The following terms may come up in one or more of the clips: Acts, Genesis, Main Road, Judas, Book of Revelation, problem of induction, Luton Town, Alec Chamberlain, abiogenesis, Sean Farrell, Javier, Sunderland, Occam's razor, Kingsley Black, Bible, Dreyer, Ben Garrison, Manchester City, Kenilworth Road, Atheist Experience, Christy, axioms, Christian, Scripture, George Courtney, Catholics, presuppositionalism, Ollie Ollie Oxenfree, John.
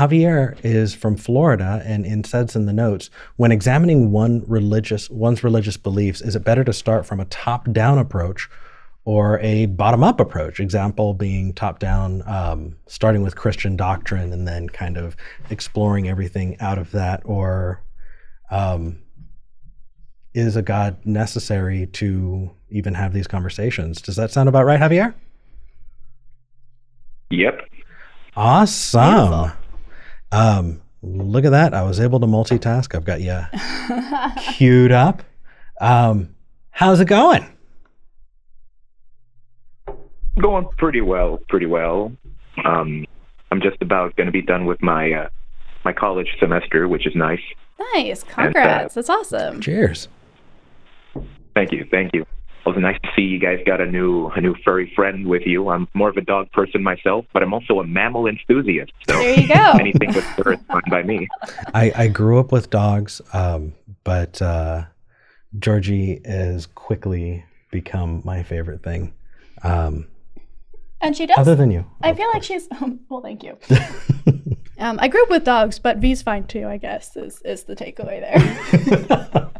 Javier is from Florida and says in the notes, when examining one's religious beliefs, is it better to start from a top-down approach or a bottom-up approach? Example being top-down, starting with Christian doctrine and then kind of exploring everything out of that, or is a God necessary to even have these conversations? Does that sound about right, Javier? Yep. Awesome. Look at that. I was able to multitask. I've got you queued up. How's it going? Going pretty well, pretty well. I'm just about going to be done with my my college semester, which is nice. Nice. Congrats. That's awesome. Cheers. Thank you. Thank you. Well, it's nice to see you guys got a new furry friend with you. I'm more of a dog person myself, but I'm also a mammal enthusiast. So there you go. Anything with fur is fine by me. I grew up with dogs, but Georgie has quickly become my favorite thing. And she does. Other than you. I feel like she's, well, thank you. I grew up with dogs, but V's fine too, I guess, is the takeaway there.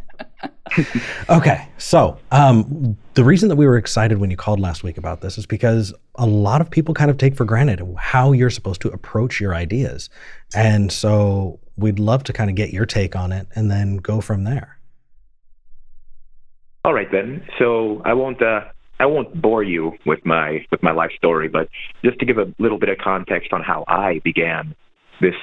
Okay, so the reason that we were excited when you called last week about this is because a lot of people kind of take for granted how you're supposed to approach your ideas. And so we'd love to kind of get your take on it and then go from there. All right, then. So I won't bore you with my life story, but just to give a little bit of context on how I began. This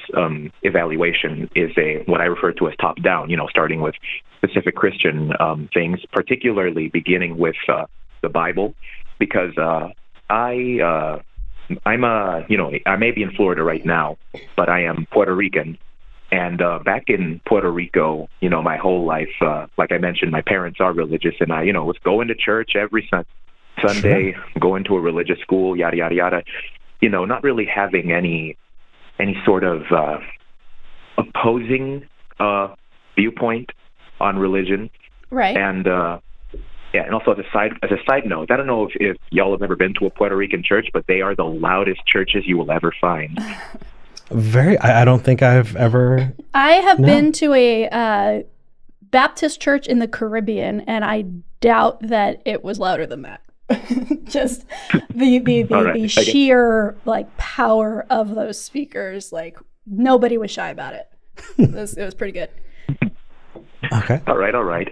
evaluation is what I refer to as top-down, starting with specific Christian things, particularly beginning with the Bible, because I may be in Florida right now, but I am Puerto Rican, and back in Puerto Rico, my whole life, like I mentioned, my parents are religious, and I, was going to church every Sunday, going to a religious school, yada yada yada, not really having any sort of opposing viewpoint on religion, right? And and also as a side note, I don't know if y'all have ever been to a Puerto Rican church, but they are the loudest churches you will ever find. I don't think I've ever. I have been to a Baptist church in the Caribbean, and I doubt that it was louder than that. Just the sheer power of those speakers, nobody was shy about it. It was pretty good. Okay. All right.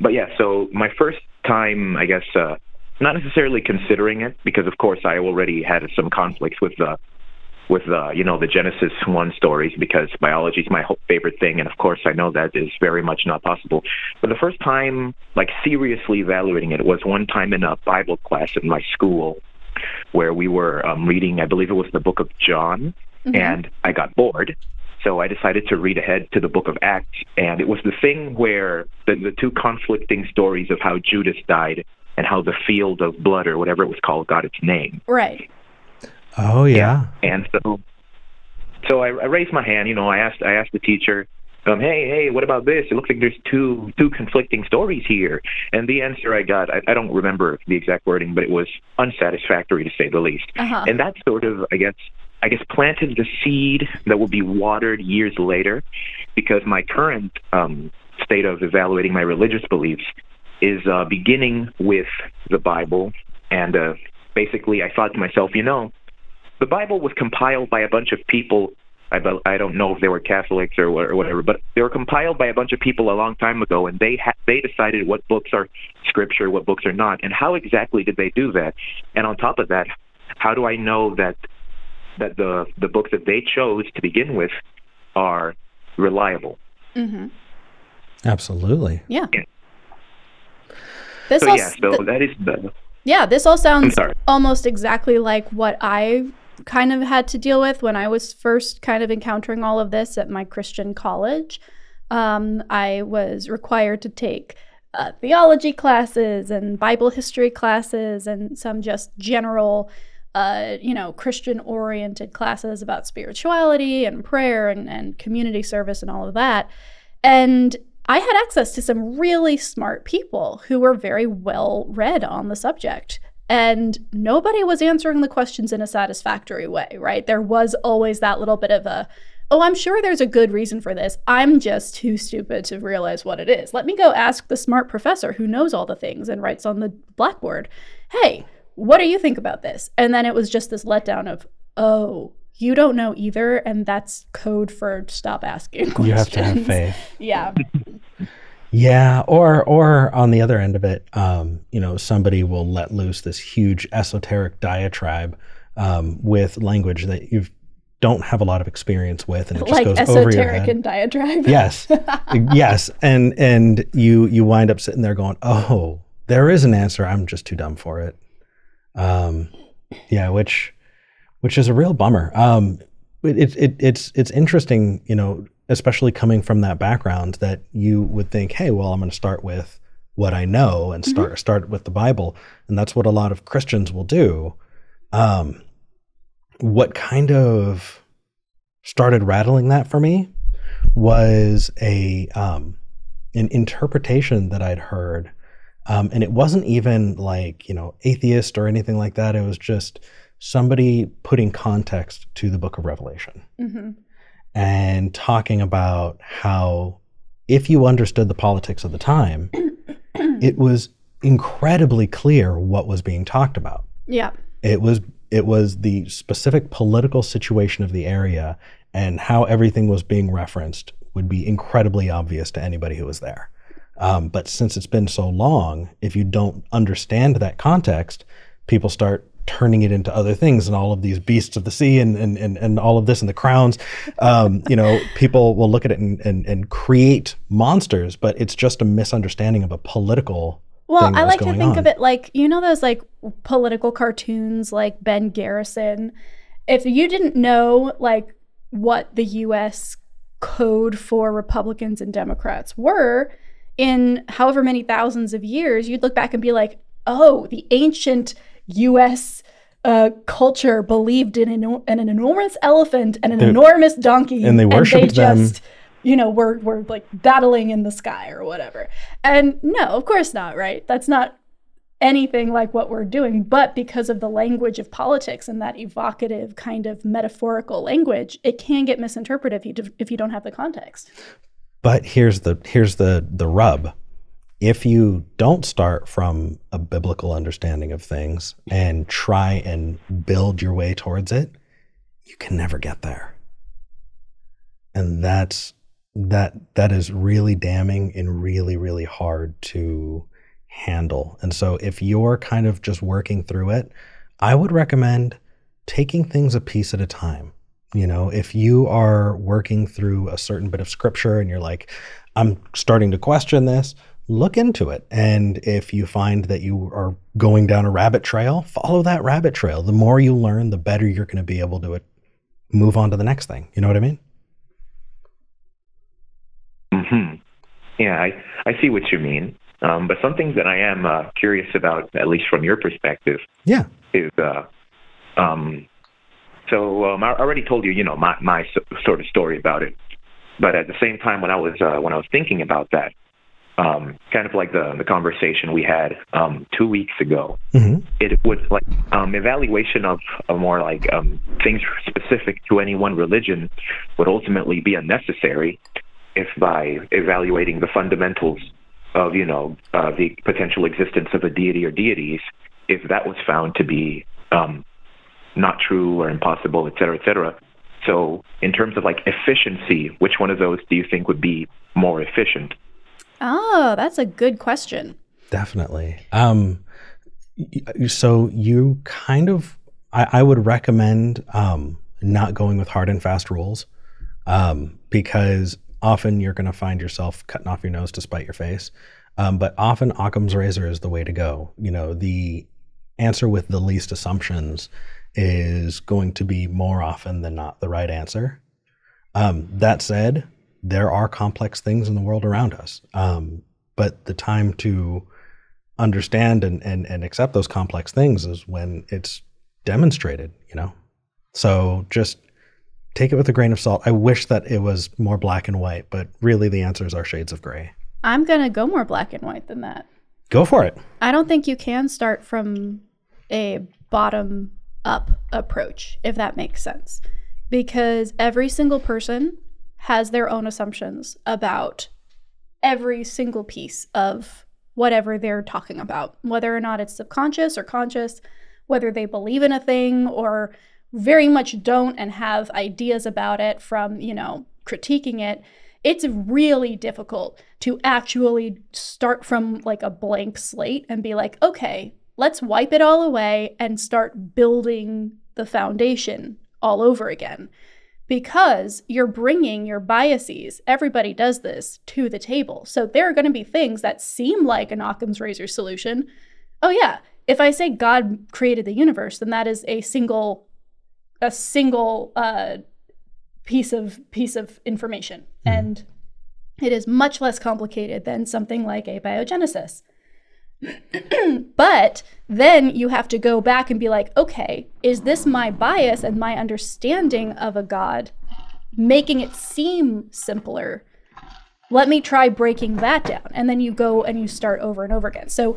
But yeah, so my first time, I guess, not necessarily considering it, because of course I already had some conflicts with the Genesis 1 stories, because biology is my favorite thing, and of course I know that is very much not possible. But the first time, seriously evaluating it, was one time in a Bible class at my school where we were reading, I believe it was the Book of John, and I got bored, so I decided to read ahead to the Book of Acts, and it was the thing where the two conflicting stories of how Judas died and how the field of blood, or whatever it was called, got its name. Right. Oh yeah, and so I raised my hand. I asked the teacher, "Hey, what about this? It looks like there's two conflicting stories here." And the answer I got, I don't remember the exact wording, but it was unsatisfactory to say the least. Uh-huh. And that sort of, I guess, planted the seed that will be watered years later, because my current state of evaluating my religious beliefs is beginning with the Bible, and basically I thought to myself, the Bible was compiled by a bunch of people. I don't know if they were Catholics or whatever, but they were compiled by a bunch of people a long time ago, and they decided what books are Scripture, what books are not, and how exactly did they do that? And on top of that, how do I know that the books that they chose to begin with are reliable? Mm-hmm. Absolutely. Yeah. This all sounds almost exactly like what I kind of had to deal with when I was first kind of encountering all of this at my Christian college. I was required to take theology classes and Bible history classes and some just general, Christian-oriented classes about spirituality and prayer and community service and all of that. And I had access to some really smart people who were very well read on the subject. And nobody was answering the questions in a satisfactory way, right? There was always that little bit of a, oh, I'm sure there's a good reason for this. I'm just too stupid to realize what it is. Let me go ask the smart professor who knows all the things and writes on the blackboard, hey, what do you think about this? And then it was just this letdown of, oh, you don't know either, and that's code for stop asking questions. You have to have faith. Yeah. Yeah, or on the other end of it, you know, somebody will let loose this huge esoteric diatribe with language that you don't have a lot of experience with, and it just like goes over your head. Esoteric and diatribe. Yes, yes, and you wind up sitting there going, oh, there is an answer. I'm just too dumb for it. Yeah, which is a real bummer. It's interesting, you know. Especially coming from that background that you would think, hey, well, I'm going to start with what I know and start with the Bible. And that's what a lot of Christians will do. What kind of started rattling that for me was an interpretation that I'd heard. And it wasn't even like, you know, atheist or anything like that. It was just somebody putting context to the Book of Revelation. Mm-hmm. And talking about how if you understood the politics of the time, it was incredibly clear what was being talked about. Yeah. It was the specific political situation of the area and how everything was being referenced would be incredibly obvious to anybody who was there. But since it's been so long, if you don't understand that context, people start turning it into other things and all of these beasts of the sea and all of this and the crowns, you know, people will look at it and create monsters, but it's just a misunderstanding of a political thing that was going on. Well, I like to think of it like, you know, those like political cartoons like Ben Garrison. If you didn't know like what the U.S. code for Republicans and Democrats were in however many thousands of years, you'd look back and be like, oh, the ancient U.S. Culture believed in an enormous elephant and an enormous donkey, and they worshipped them. Just, you know, were like battling in the sky or whatever. And no, of course not, right? That's not anything like what we're doing. But because of the language of politics and that evocative kind of metaphorical language, it can get misinterpreted if you don't have the context. But here's the rub. If you don't start from a biblical understanding of things and try and build your way towards it, you can never get there. And that is really damning and really, really hard to handle. And so if you're kind of just working through it, I would recommend taking things a piece at a time. You know, if you are working through a certain bit of scripture and you're like, I'm starting to question this, look into it. And if you find that you are going down a rabbit trail, follow that rabbit trail. The more you learn, the better you're going to be able to move on to the next thing. You know what I mean? Mm-hmm. Yeah, I see what you mean. But something that I am curious about, at least from your perspective, yeah, is I already told you, you know, my sort of story about it. But at the same time, when I was thinking about that, kind of like the conversation we had 2 weeks ago, mm-hmm. It was like evaluation of more like things specific to any one religion would ultimately be unnecessary if by evaluating the fundamentals of, you know, the potential existence of a deity or deities, if that was found to be not true or impossible, et cetera, et cetera. So in terms of like efficiency, which one of those do you think would be more efficient? Oh, that's a good question. Definitely. So you kind of, I would recommend not going with hard and fast rules because often you're going to find yourself cutting off your nose to spite your face. But often Occam's razor is the way to go. You know, the answer with the least assumptions is going to be more often than not the right answer. That said, there are complex things in the world around us, but the time to understand and accept those complex things is when it's demonstrated, you know? So just take it with a grain of salt. I wish that it was more black and white, but really the answers are shades of gray. I'm going to go more black and white than that. Go for it. I don't think you can start from a bottom-up approach, if that makes sense. Because every single person has their own assumptions about every single piece of whatever they're talking about, whether or not it's subconscious or conscious, whether they believe in a thing or very much don't and have ideas about it from, you know, critiquing it. It's really difficult to actually start from like a blank slate and be like, okay, let's wipe it all away and start building the foundation all over again, because you're bringing your biases, everybody does this, to the table. So there are going to be things that seem like an Occam's razor solution. Oh yeah, if I say God created the universe, then that is a single piece of information. And it is much less complicated than something like abiogenesis. But then you have to go back and be like, okay, is this my bias and my understanding of a God making it seem simpler? Let me try breaking that down. And then you go and you start over and over again. So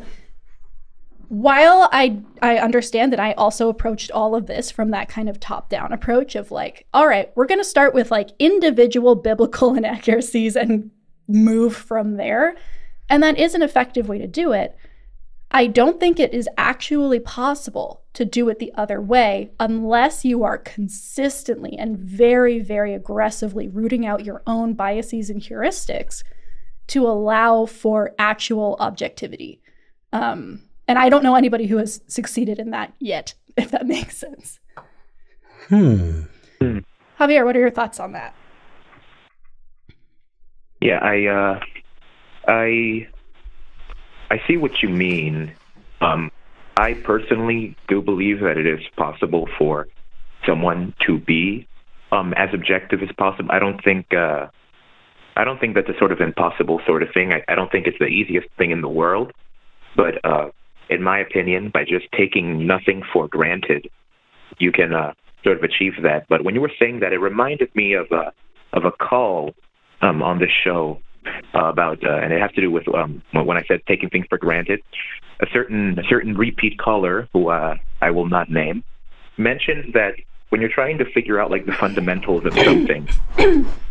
while I understand that I also approached all of this from that kind of top-down approach of like, all right, we're going to start with like individual biblical inaccuracies and move from there. And that is an effective way to do it. I don't think it is actually possible to do it the other way unless you are consistently and very, very aggressively rooting out your own biases and heuristics to allow for actual objectivity. And I don't know anybody who has succeeded in that yet, if that makes sense. Javier, what are your thoughts on that? Yeah, I see what you mean. I personally do believe that it is possible for someone to be as objective as possible. I don't think that's a sort of impossible sort of thing. I don't think it's the easiest thing in the world, but in my opinion, by just taking nothing for granted, you can sort of achieve that. But when you were saying that, it reminded me of a call on this show about, and it has to do with when I said taking things for granted. A certain repeat caller, who I will not name, mentioned that when you're trying to figure out like the fundamentals of something,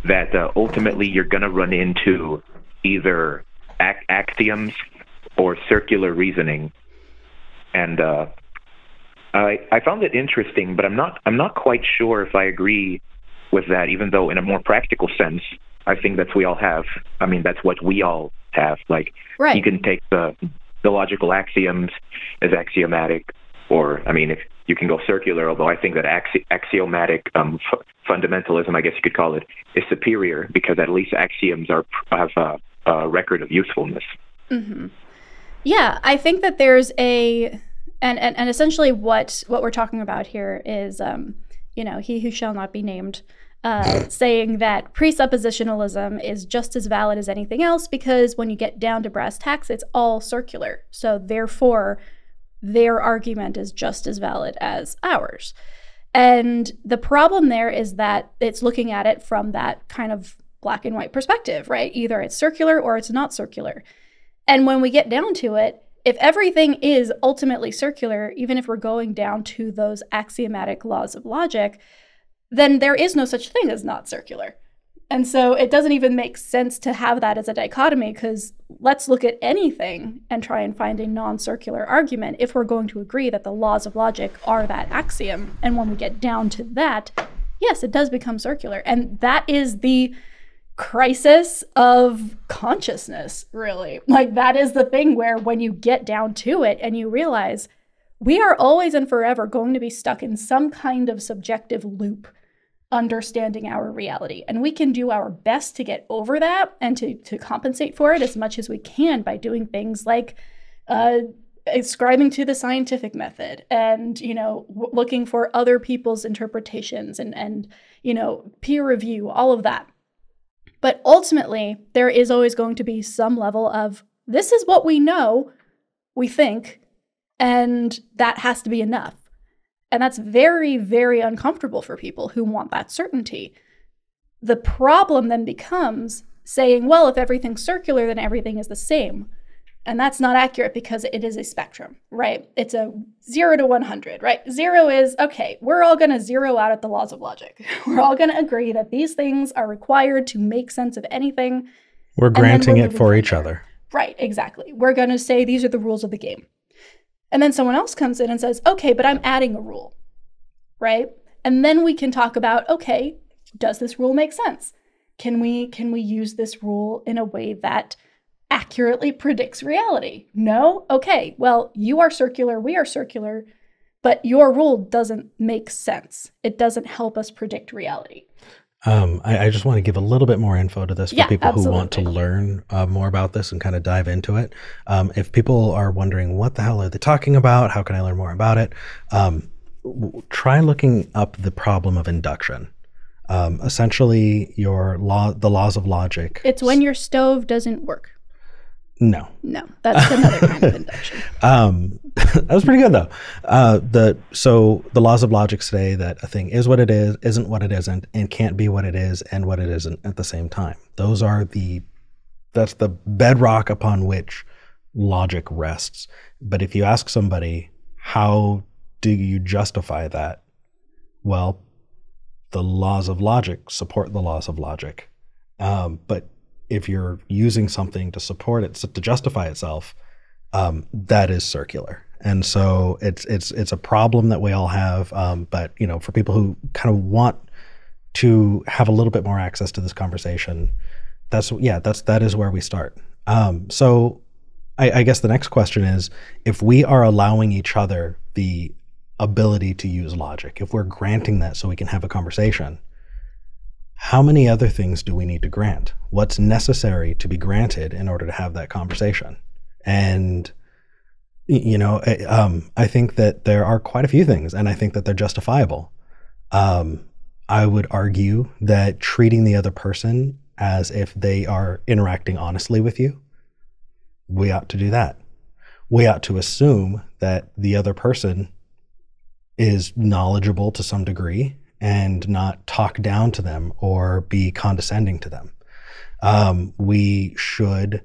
that ultimately you're going to run into either axioms or circular reasoning. And I found it interesting, but I'm not quite sure if I agree with that, even though in a more practical sense, I think that's what we all have. Like, right. You can take the logical axioms as axiomatic, or, I mean, if you can go circular, although I think that axiomatic fundamentalism, I guess you could call it, is superior, because at least axioms have a record of usefulness. Mm-hmm. Yeah, I think that there's and essentially what we're talking about here is, he who shall not be named, saying that presuppositionalism is just as valid as anything else, because when you get down to brass tacks, it's all circular. So therefore, their argument is just as valid as ours. And the problem there is that it's looking at it from that kind of black and white perspective, right? Either it's circular or it's not circular. And when we get down to it, if everything is ultimately circular, even if we're going down to those axiomatic laws of logic, then there is no such thing as not circular. And so it doesn't even make sense to have that as a dichotomy, because let's look at anything and try and find a non-circular argument if we're going to agree that the laws of logic are that axiom. And when we get down to that, yes, it does become circular. And that is the crisis of consciousness, really. Like, that is the thing where when you get down to it and you realize we are always and forever going to be stuck in some kind of subjective loop understanding our reality. And we can do our best to get over that and to compensate for it as much as we can by doing things like ascribing to the scientific method and, looking for other people's interpretations and peer review, all of that. But ultimately, there is always going to be some level of, this is what we know, we think, and that has to be enough. And that's very, very uncomfortable for people who want that certainty. The problem then becomes saying, well, if everything's circular, then everything is the same. And that's not accurate because it is a spectrum, right? It's a 0 to 100, right? 0 is, okay, we're all going to zero out at the laws of logic. We're all going to agree that these things are required to make sense of anything. We're granting it for each other. Right, exactly. We're going to say these are the rules of the game. And then someone else comes in and says, okay, but I'm adding a rule, right? And then we can talk about, okay, does this rule make sense? Can we use this rule in a way that accurately predicts reality? No? Okay, well, you are circular, we are circular, but your rule doesn't make sense. It doesn't help us predict reality. I just want to give a little bit more info to this for people who want to learn more about this and kind of dive into it. If people are wondering what the hell are they talking about, how can I learn more about it, try looking up the problem of induction. Essentially, the laws of logic. It's when your stove doesn't work. No. No, that's another kind of induction. That was pretty good, though. So the laws of logic say that a thing is what it is, isn't what it isn't, and can't be what it is and what it isn't at the same time. Those are that's the bedrock upon which logic rests. But if you ask somebody, how do you justify that? Well, the laws of logic support the laws of logic. But if you're using something to support it, to justify itself, that is circular. And so it's a problem that we all have. But you know, for people who kind of want to have a little bit more access to this conversation, that is where we start. So I guess the next question is, if we are allowing each other the ability to use logic, if we're granting that so we can have a conversation, how many other things do we need to grant? What's necessary to be granted in order to have that conversation? And, you know, I think that there are quite a few things, and I think that they're justifiable. I would argue that treating the other person as if they are interacting honestly with you, we ought to do that. We ought to assume that the other person is knowledgeable to some degree and not talk down to them or be condescending to them. We should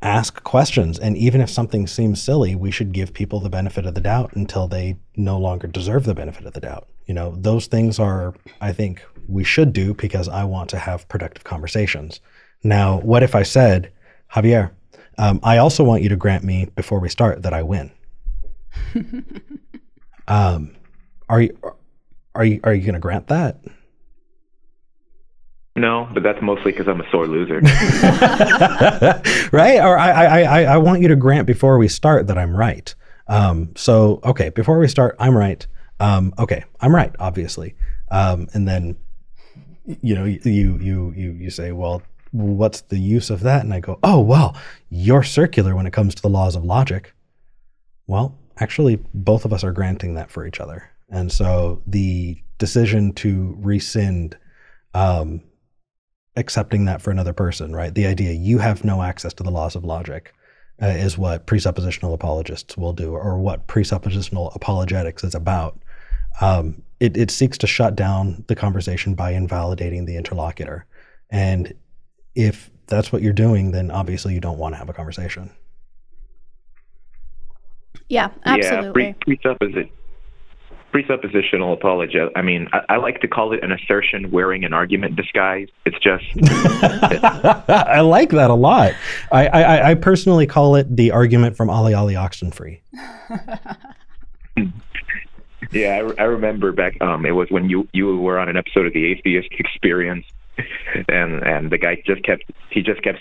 ask questions. And even if something seems silly, we should give people the benefit of the doubt until they no longer deserve the benefit of the doubt. You know, those things are, I think, we should do because I want to have productive conversations. Now, what if I said, Javier, I also want you to grant me before we start that I win. Are you going to grant that? No, but that's mostly because I'm a sore loser. Right? Or I want you to grant before we start that I'm right. So, okay, before we start, I'm right. Okay, I'm right, obviously. And then, you know, you say, well, what's the use of that? And I go, oh, well, you're circular when it comes to the laws of logic. Well, actually, both of us are granting that for each other. And so the decision to rescind accepting that for another person, right? The idea you have no access to the laws of logic is what presuppositional apologists will do, or what presuppositional apologetics is about. It seeks to shut down the conversation by invalidating the interlocutor. And if that's what you're doing, then obviously you don't want to have a conversation. Yeah, absolutely. Yeah, presuppositional apologia. I mean, I like to call it an assertion wearing an argument disguise. It's just... I like that a lot. I personally call it the argument from Ollie Ollie Oxenfree. Yeah, I remember back, it was when you were on an episode of the Atheist Experience, and the guy just kept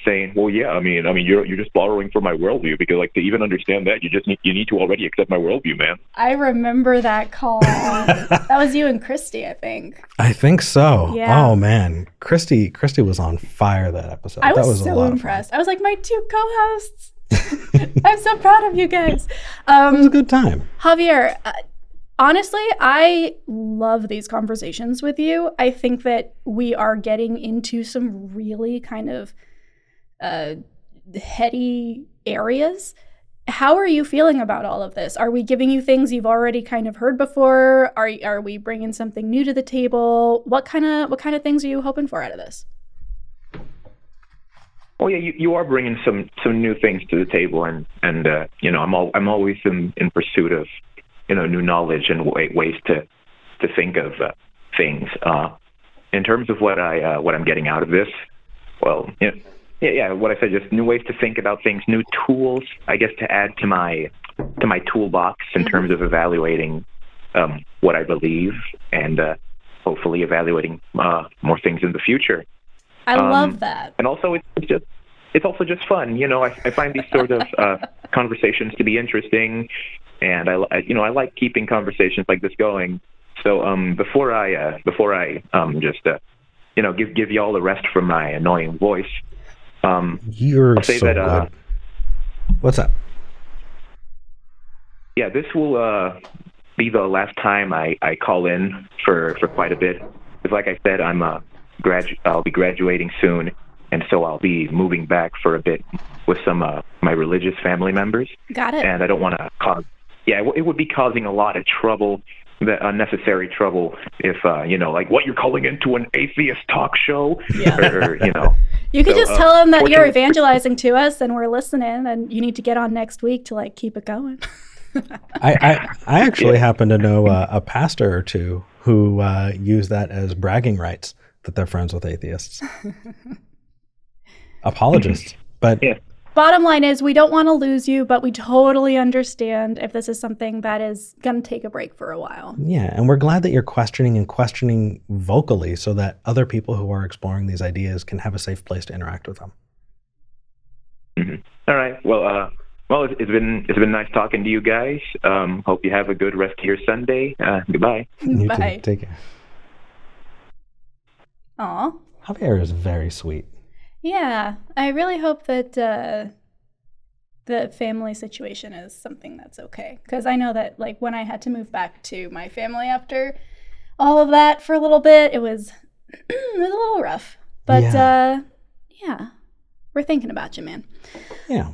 saying, well, yeah, I mean, you're just borrowing from my worldview, because like to even understand that, you need to already accept my worldview, man. I remember that call. That was you and Christy, I think. I think so. Yeah. Oh man, Christy was on fire that episode. I was so impressed. I was like, my two co-hosts. I'm so proud of you guys. It was a good time. Javier, honestly, I love these conversations with you. I think that we are getting into some really kind of heady areas. How are you feeling about all of this? Are we giving you things you've already kind of heard before? Are we bringing something new to the table? What kind of things are you hoping for out of this? Oh yeah, you are bringing some new things to the table, and you know, I'm always in pursuit of, you know, new knowledge and ways to think of things. In terms of what I'm getting out of this, well, you know, yeah, what I said, just new ways to think about things, new tools, I guess, to add to my toolbox in terms of evaluating what I believe and hopefully evaluating more things in the future. I love that. And also, it's also just fun. You know, I find these sort of conversations to be interesting, and I like keeping conversations like this going. So before I give y'all a rest from my annoying voice, I'll say so that. What's up? Yeah, this will be the last time I call in for quite a bit. Because, like I said, I'll be graduating soon, and so I'll be moving back for a bit with some my religious family members. Got it. And I don't want to cause. Yeah, it would be causing a lot of trouble. The unnecessary trouble if, like what you're calling into an atheist talk show, or, you know. You could just tell them that you're evangelizing to us and we're listening and you need to get on next week to like keep it going. I actually happen to know a pastor or two who use that as bragging rights that they're friends with atheists. Apologists, but... Yeah. Bottom line is we don't want to lose you, but we totally understand if this is something that is going to take a break for a while. Yeah, and we're glad that you're questioning vocally so that other people who are exploring these ideas can have a safe place to interact with them. Mm-hmm. All right. Well, it's been nice talking to you guys. Hope you have a good rest of your Sunday. Goodbye. You Bye. Too. Take care. Aw. Javier is very sweet. Yeah, I really hope that the family situation is something that's okay. Because I know that, like, when I had to move back to my family after all of that for a little bit, it was a little rough. But, yeah, we're thinking about you, man. Yeah.